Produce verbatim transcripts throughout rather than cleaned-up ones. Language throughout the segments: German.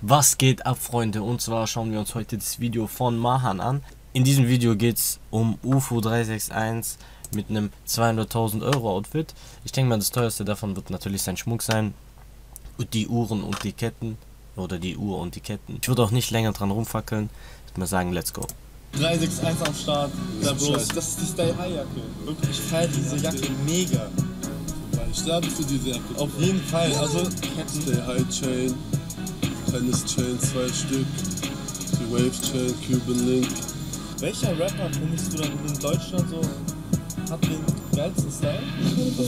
Was geht ab, Freunde? Und zwar schauen wir uns heute das Video von Mahan an. In diesem Video geht es um U F O drei sechs eins mit einem zweihunderttausend Euro Outfit. Ich denke mal, das teuerste davon wird natürlich sein Schmuck sein. Und die Uhren und die Ketten. Oder die Uhr und die Ketten. Ich würde auch nicht länger dran rumfackeln. Ich würde mal sagen, let's go. drei sechs eins am Start. Da bloß, das ist die Stay High Jacke. Wirklich, ich feiere diese Jacke mega. Ich sterbe für diese Jacke. Auf jeden Fall. Also, Ketten. Stay High Chain. Kleines Chain, zwei Stück, die Wave Chain, Cuban Link. Welcher Rapper findest du dann in Deutschland so, hat den geilsten Style?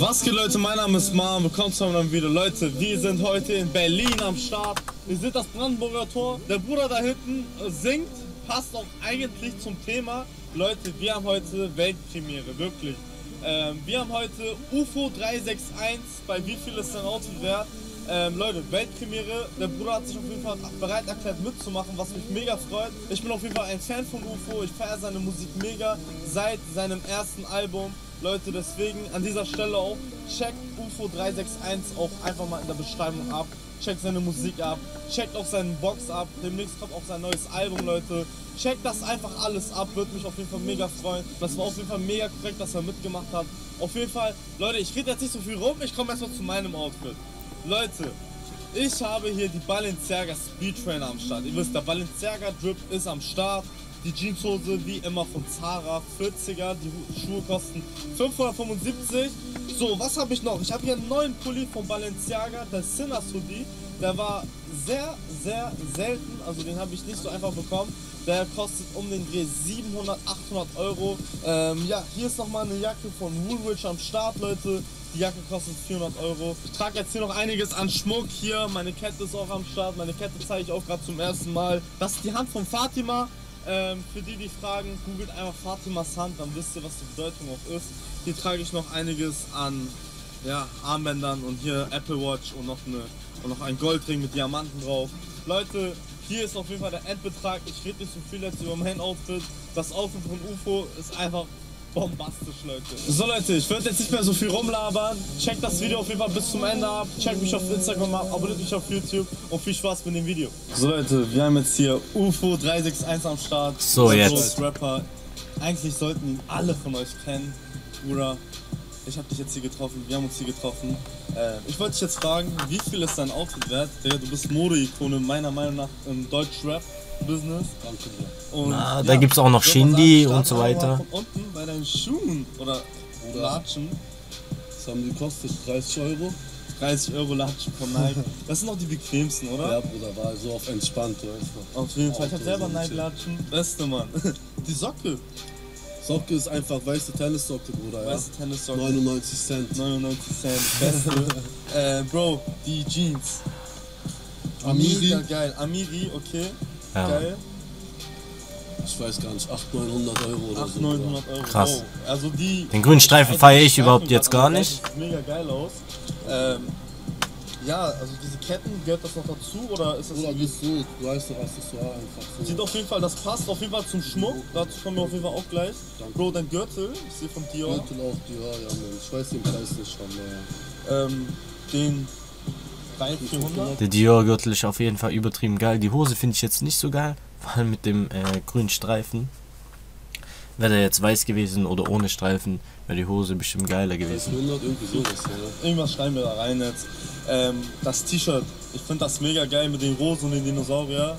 Was geht, Leute, mein Name ist Mar, willkommen zu einem Video. Leute, wir sind heute in Berlin am Start. Ihr seht das Brandenburger Tor, der Bruder da hinten singt, passt auch eigentlich zum Thema. Leute, wir haben heute Weltpremiere, wirklich. Ähm, wir haben heute U F O drei sechs eins, bei wie viel ist dein Auto wert? Ähm, Leute, Weltpremiere, der Bruder hat sich auf jeden Fall bereit erklärt mitzumachen, was mich mega freut. Ich bin auf jeden Fall ein Fan von U F O, ich feiere seine Musik mega seit seinem ersten Album. Leute, deswegen an dieser Stelle auch, checkt U F O drei sechs eins auch einfach mal in der Beschreibung ab. Checkt seine Musik ab, checkt auch seinen Box ab, demnächst kommt auch sein neues Album, Leute. Checkt das einfach alles ab, würde mich auf jeden Fall mega freuen. Das war auf jeden Fall mega korrekt, dass er mitgemacht hat. Auf jeden Fall, Leute, ich rede jetzt nicht so viel rum, ich komme erstmal zu meinem Outfit. Leute, ich habe hier die Balenciaga Speed Trainer am Start. Ihr wisst, der Balenciaga Drip ist am Start. Die Jeanshose wie immer von Zara, vierziger. Die Schuhe kosten fünfhundertfünfundsiebzig. So, was habe ich noch? Ich habe hier einen neuen Pulli von Balenciaga, der Sinners Hoodie. Der war sehr, sehr selten, also den habe ich nicht so einfach bekommen. Der kostet um den Dreh siebenhundert, achthundert Euro. Ähm, ja, hier ist nochmal eine Jacke von Woolrich am Start, Leute. Die Jacke kostet vierhundert Euro. Ich trage jetzt hier noch einiges an Schmuck hier. Meine Kette ist auch am Start. Meine Kette zeige ich auch gerade zum ersten Mal. Das ist die Hand von Fatima. Ähm, für die, die fragen, googelt einfach Fatimas Hand, dann wisst ihr, was die Bedeutung auch ist. Hier trage ich noch einiges an ja, Armbändern und hier Apple Watch und noch, eine, und noch ein Goldring mit Diamanten drauf. Leute, hier ist auf jeden Fall der Endbetrag. Ich rede nicht so viel jetzt über mein Outfit. Das Outfit von U F O ist einfach bombastisch, Leute. So, Leute, ich werde jetzt nicht mehr so viel rumlabern. Checkt das Video auf jeden Fall bis zum Ende ab. Checkt mich auf Instagram ab, abonniert mich auf YouTube und viel Spaß mit dem Video. So, Leute, wir haben jetzt hier U F O drei sechs eins am Start. So, jetzt. Als Rapper. Eigentlich sollten ihn alle von euch kennen. Bruder, ich habe dich jetzt hier getroffen. Wir haben uns hier getroffen. Äh, ich wollte dich jetzt fragen, wie viel ist dein Outfit wert? Du bist Mode-Ikone, meiner Meinung nach, im Deutschrap Business. Und Na, ja, da gibt's auch noch Shindy und so weiter. Von unten bei deinen Schuhen oder, oder Latschen. Das haben die gekostet, dreißig Euro. dreißig Euro Latschen von Nike. Das sind auch die bequemsten, oder? Ja, Bruder, war so auf entspannt. Auf jeden Fall. Ich hab selber Nike Latschen. Beste, Mann. Die Socke. Socke ist einfach weiße Tennissocke, Bruder. Weiße ja? Tennissocke. neunundneunzig Cent. neunundneunzig Cent. Beste. äh, Bro, die Jeans. Amiri. Mega geil. Amiri, okay. Ja. Geil. Ich weiß gar nicht, achthundert, neunhundert Euro oder so. achthundert, neunhundert Euro. Krass. Oh, also die, den grünen Streifen feiere ich überhaupt jetzt gar nicht. Sieht mega geil aus. Ähm, ja, also diese Ketten, gehört das noch dazu oder ist das oder wie so? Du weißt doch, Accessoire einfach so. Sieht auf jeden Fall, das passt auf jeden Fall zum Schmuck. Dazu kommen wir auf jeden Fall auch gleich. Danke. Bro, dein Gürtel, ich sehe von Dior. Gürtel auch Dior, ja, Mann. Ich weiß den Preis nicht schon, naja. Ähm, den. Der Dior-Gürtel ist auf jeden Fall übertrieben geil. Die Hose finde ich jetzt nicht so geil, vor allem mit dem äh, grünen Streifen. Wäre der jetzt weiß gewesen oder ohne Streifen, wäre die Hose bestimmt geiler gewesen. Irgendwas schreiben wir da rein jetzt. Ähm, das T-Shirt, ich finde das mega geil mit den Rosen und den Dinosaurier.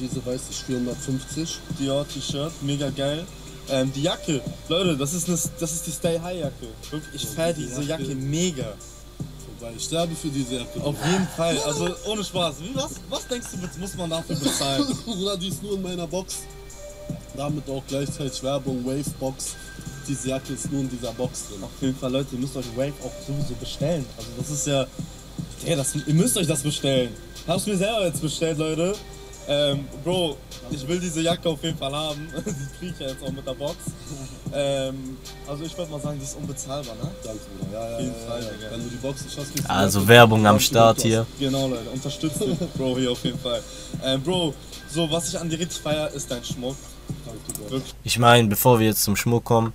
Diese weiße vierhundertfünfzig. Dior-T-Shirt, mega geil. Ähm, die Jacke, Leute, das ist, eine, das ist die Stay-High-Jacke. Ich feiere diese Jacke mega. Ich sterbe für diese Jacke. Auf jeden Fall, also ohne Spaß. Wie, was, was denkst du, jetzt muss man dafür bezahlen? Bruder, die ist nur in meiner Box. Damit auch gleichzeitig Werbung, Wavebox. Diese Jacke ist nur in dieser Box drin. Auf jeden Fall, Leute, ihr müsst euch Wave auch sowieso bestellen. Also das ist ja, ja das, ihr müsst euch das bestellen. Hab's mir selber jetzt bestellt, Leute. Ähm, Bro, ich will diese Jacke auf jeden Fall haben. Die kriege ich ja jetzt auch mit der Box. Ähm, also ich würde mal sagen, die ist unbezahlbar, ne? Danke, Bruder. Ja, ja, ja, Fall, ja, ja. Wenn du die Box nicht hast, kriegst du also Leute. Werbung am Start hier. Genau, Leute, unterstützt den Bro hier auf jeden Fall. Ähm, Bro, so, was ich an dir richtig feier, ist dein Schmuck. Danke, Bro. Ich meine, bevor wir jetzt zum Schmuck kommen,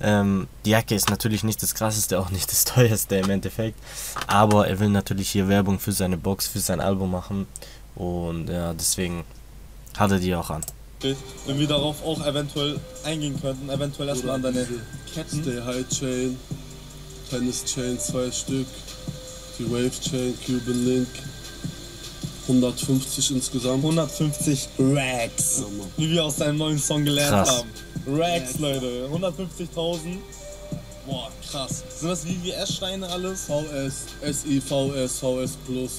Ähm, die Jacke ist natürlich nicht das krasseste, auch nicht das teuerste im Endeffekt, aber er will natürlich hier Werbung für seine Box, für sein Album machen und ja, deswegen hat er die auch an. Wenn wir darauf auch eventuell eingehen könnten, eventuell erstmal an deine Ketten. Stay High Chain, Tennis Chain, zwei Stück, die Wave Chain, Cuban Link, hundertfünfzig insgesamt. hundertfünfzig Racks, ja, wie wir aus deinem neuen Song gelernt krass. haben. Racks, Leute, hundertfünfzigtausend. Boah, krass. Sind das W W S-Steine alles? V S, S I V S, V S Plus,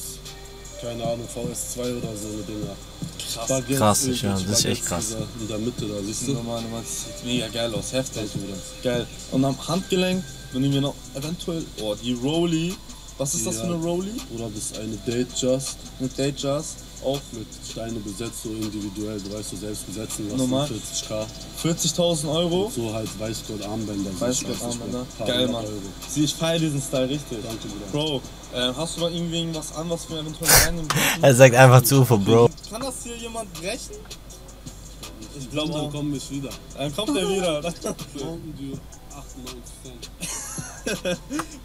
keine Ahnung, V S zwei oder so eine Dinger. Krass, Baguette, krass, ja, das ist echt krass. In der Mitte, da siehst du. Normal, normal, das sieht mega geil aus, heftig. Geil. Und am Handgelenk, wenn ich mir noch eventuell, oh, die Rolli. Was ist ja. das für eine Rolli? Oder das ist eine Datejust. Eine Datejust. Auch mit Steine besetzt, so individuell, du weißt, du selbst besetzen lassen. Normal. vierzig K. vierzigtausend Euro. Und so halt Weißgold-Armbänder. Weißgold-Armbänder. Geil, Mann. Sieh, ich feiere diesen Style richtig. Danke, Bro. Bro, äh, hast du da irgendwie was an, was wir eventuell reinnehmen können? Er sagt einfach zu, U F O, Bro. Kann das hier jemand brechen? Ich glaube, dann kommen wir wieder. Dann kommt er wieder.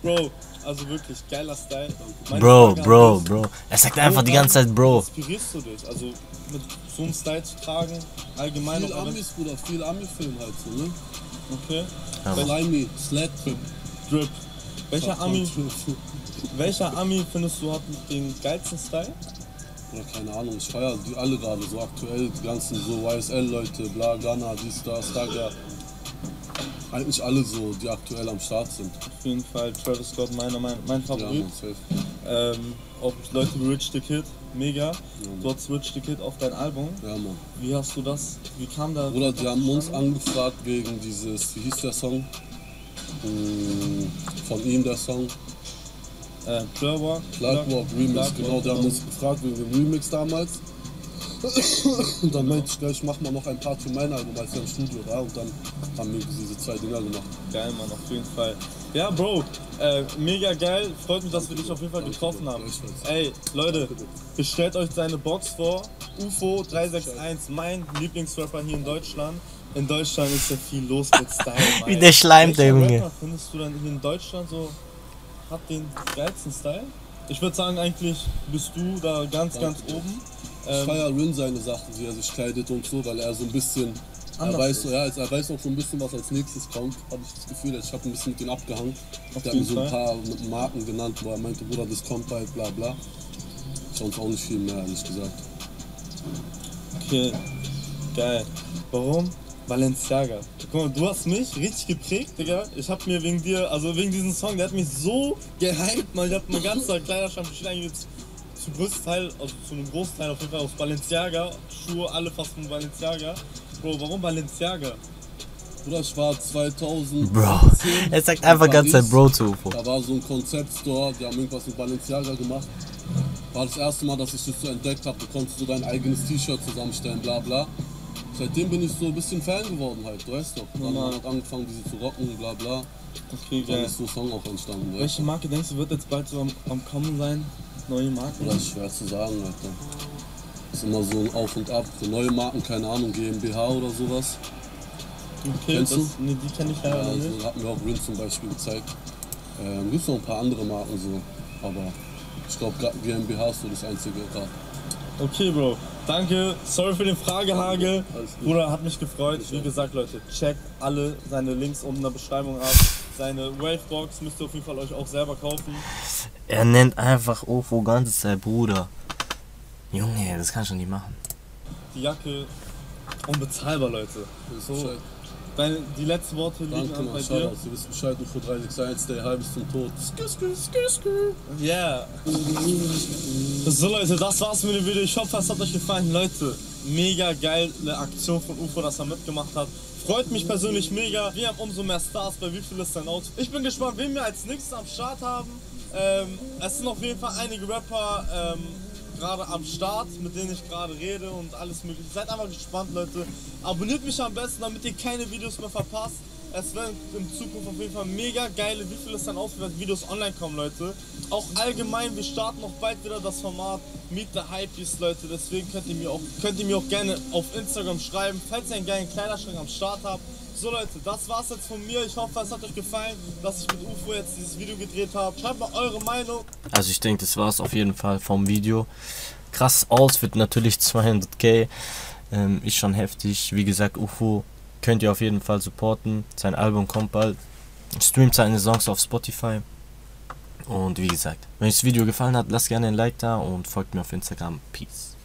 Bro, also wirklich geiler Style. Meine Bro, Frage Bro, ist, Bro. Er sagt einfach die ganze Zeit Bro. Inspirierst du dich? Also mit so einem Style zu tragen, allgemein. Viel Amis, Bruder, viel Ami-Film halt so, ne? Okay. Slimy, Sled, Drip. Welcher Ami, welcher Ami findest du hat den geilsten Style? Oder keine Ahnung, ich feiere die alle gerade so aktuell, die ganzen so Y S L-Leute, bla, Ghana, dies, das, Daga. Eigentlich alle so, die aktuell am Start sind. Auf jeden Fall Travis Scott, meiner, mein, mein Favorit. Ja, ähm, auch Leute wie Rich the Kid, mega. Ja, du hast Rich the Kid auf dein Album. Ja, Mann. Wie hast du das, wie kam da... Bruder, die haben uns angefragt wegen dieses, wie hieß der Song? Hm, von ihm der Song. Äh, Plurwalk? Plurwalk Remix, genau. Die haben uns gefragt wegen dem Remix damals. Und dann meinte ich gleich, mach mal noch ein paar für mein Album, als wir im Studio war, und dann haben wir diese zwei Dinger gemacht. Geil, Mann, auf jeden Fall. Ja, Bro, äh, mega geil, freut mich, dass wir dich auf jeden Fall getroffen haben. Ey, Leute, bestellt euch seine Box vor, U F O drei sechs eins, mein Lieblingsrapper hier in Deutschland. In Deutschland ist ja viel los mit Style. Wie der schleimt, der Junge. Findest du dann hier in Deutschland so, hat den geilsten Style? Ich würde sagen, eigentlich bist du da ganz, ganz oben. Ich ähm, feiere Rin seine Sachen, wie er sich kleidet und so, weil er so ein bisschen, er weiß, ja, er weiß auch schon ein bisschen, was als nächstes kommt, habe ich das Gefühl, ich habe ein bisschen mit ihm abgehangen. Auf der hat mir so ein paar Marken genannt, wo er meinte, Bruder, das kommt bald, bla bla. Sonst auch nicht viel mehr, ehrlich gesagt. Okay, geil. Warum Balenciaga? Guck mal, du hast mich richtig geprägt, Digga. Ich hab mir wegen dir, also wegen diesem Song, der hat mich so gehypt, man. Ich hab meinen ganzen Kleiderschrank eigentlich Zu, Großteil, also zu einem Großteil auf jeden Fall aus Balenciaga, Schuhe alle fast von Balenciaga. Bro, warum Balenciaga? Bruder, ich war zweitausend. Bro, er sagt einfach ganz Zeit Bro zu U F O. Da war so ein Concept-Store, die haben irgendwas mit Balenciaga gemacht. War das erste Mal, dass ich das so entdeckt habe, du konntest so dein eigenes T-Shirt zusammenstellen, bla bla. Seitdem bin ich so ein bisschen Fan geworden halt, du weißt doch. Dann ja, hat angefangen, diese zu rocken, bla bla. Okay, dann ist so ein Song auch entstanden. Welche Marke denkst du, wird jetzt bald so am, am Kommen sein? Neue Marken? Das ist schwer zu sagen, Alter. Das ist immer so ein Auf und Ab. Für neue Marken, keine Ahnung, G m b H oder sowas. Okay, das, ne, die kenne ich leider ja, nicht. Also, hatten wir auch Rin zum Beispiel gezeigt. Ähm, gibt es noch ein paar andere Marken so, aber ich glaube G m b H ist so das einzige gerade. Okay, Bro, danke. Sorry für den Fragehagel. Bruder, hat mich gefreut. Wie gesagt, Leute, checkt alle seine Links unten in der Beschreibung ab. Seine Wavebox müsst ihr auf jeden Fall euch auch selber kaufen. Er nennt einfach U F O ganze Zeit Bruder. Junge, das kannst du nicht machen. Die Jacke, unbezahlbar, Leute. So, deine, die letzten Worte liegen an bei dir. Du bist Bescheid, U F O drei sechs eins, Stay High bis zum Tod. Ja. So, Leute, das war's mit dem Video. Ich hoffe, es hat euch gefallen. Leute, mega geile Aktion von U F O, dass er mitgemacht hat. Freut mich persönlich mega. Wir haben umso mehr Stars bei Wie viel ist dein Auto? Ich bin gespannt, wen wir als nächstes am Start haben. Ähm, es sind auf jeden Fall einige Rapper ähm, gerade am Start, mit denen ich gerade rede und alles mögliche. Seid einfach gespannt, Leute. Abonniert mich am besten, damit ihr keine Videos mehr verpasst. Es werden in Zukunft auf jeden Fall mega geile Wie viel ist dein Auto Videos online kommen, Leute. Auch allgemein, wir starten noch bald wieder das Format Meet the Hypebeast, Leute. Deswegen könnt ihr, mir auch, könnt ihr mir auch gerne auf Instagram schreiben, falls ihr einen geilen Kleiderschrank am Start habt. So Leute, das war's jetzt von mir. Ich hoffe, es hat euch gefallen, dass ich mit U F O jetzt dieses Video gedreht habe. Schreibt mal eure Meinung. Also ich denke, das war's auf jeden Fall vom Video. Krass Outfit natürlich, zweihundert K. Ähm, ist schon heftig. Wie gesagt, U F O könnt ihr auf jeden Fall supporten. Sein Album kommt bald. Streamt seine Songs auf Spotify. Und wie gesagt, wenn euch das Video gefallen hat, lasst gerne ein Like da und folgt mir auf Instagram. Peace.